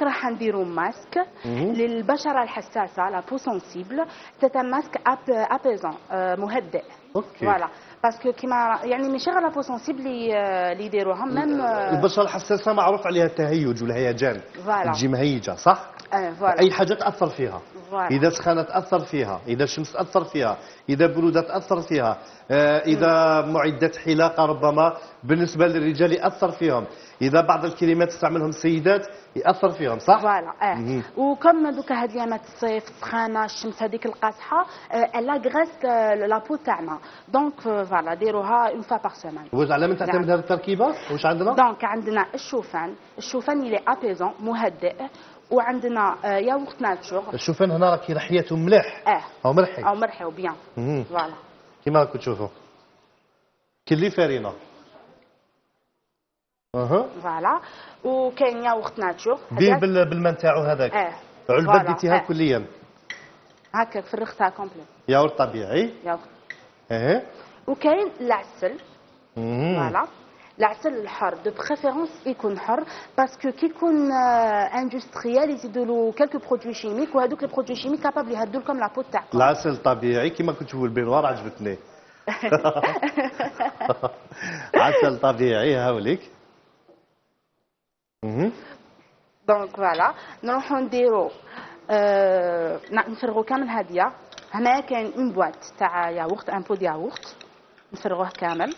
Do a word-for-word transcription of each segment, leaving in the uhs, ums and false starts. راح نديرو ماسك للبشره الحساسه لا بو سونسيبل سيت ان ماسك ابيزون مهدئ فوالا باسكو كيما يعني ماشي غير لا بو سونسيبل اللي يديروهم ميم البشره الحساسه معروف عليها التهيج والهيجان تجي مهيجه صح؟ فوالا اي حاجه تاثر فيها اذا سخانه تاثر فيها اذا الشمس تاثر فيها اذا بروده تاثر فيها اذا معدات حلاقه ربما بالنسبه للرجال ياثر فيهم اذا بعض الكلمات تستعملهم السيدات ياثر فيهم صح فوالا اه وكم دوكا هاد الايامات الصيف السخانه الشمس هذيك القاصحه لا غريس لابو تاعنا دونك فوالا ديروها اون فوا باغ سيمان واش على من تعتمد هذه التركيبه واش عندنا دونك عندنا الشوفان الشوفان اللي ابيزون مهدئ وعندنا ياغورت ناتشور الشوفان هنا راه كي رحيته ملح اه او مرحي او مرحي وبيان فوالا كيما راكم تشوفوا كلي فارينه اها فوالا وكاين ياغورت ناتشور بيه بالماء نتاعو هذاك اه علبه ديتيها كل يوم هكاك فرختها كومبلي ياغورت طبيعي ياغورت اها وكاين العسل فوالا العسل الحر دو بريفيرونس يكون حر باسكو كي يكون اندستريال يزيدوا له كالكو برودوي شيميك وهذوك البرودوي شيميك كابابل يهدوا لكم لابو تاعكم العسل طبيعي كيما كنت تشوفوا البينوار عجبتني عسل طبيعي هاوليك دونك فوالا نروحوا نديروا نفرغوا كامل هاديه هنايا كاين اون بواط تاع ياغورت ان بو ياغورت نفرغوه كامل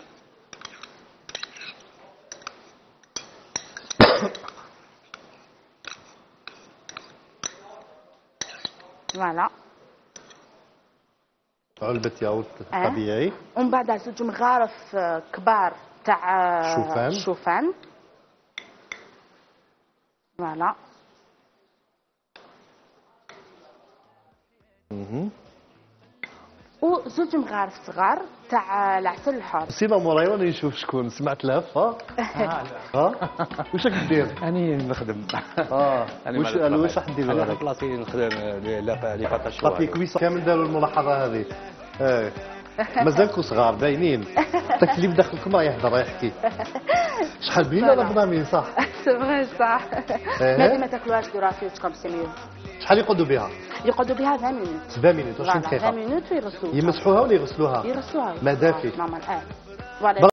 فوالا علبة ياغورت طبيعي ومن بعد زوج مغارف كبار تاع شوفان شوفان فوالا اها وزوج مغارف صغار تاع العسل الحار سيما موراي راني نشوف شكون سمعت لهفه ها ها واش راك دير؟ اني نخدم اه واش واش راح دير؟ انا بلاصتي نخدم لي باتاشو باتي كويسه كامل داروا الملاحظه هذه اه مازالكم صغار باينين التكليف داخلكم راه يهضر راه يحكي شحال بينا راه بنامين صح؟ سي فغي صح لازم ما تاكلوهاش دو راسيتكم سي ميو شحال يقعدوا بها؟ يقعدوا بها عشرين مينوت عشرين مينوت عشرين دقيقة عشرين مينوت ويغسلوها يمسحوها ولا يغسلوها؟ يغسلوها ما دافي نورمال اه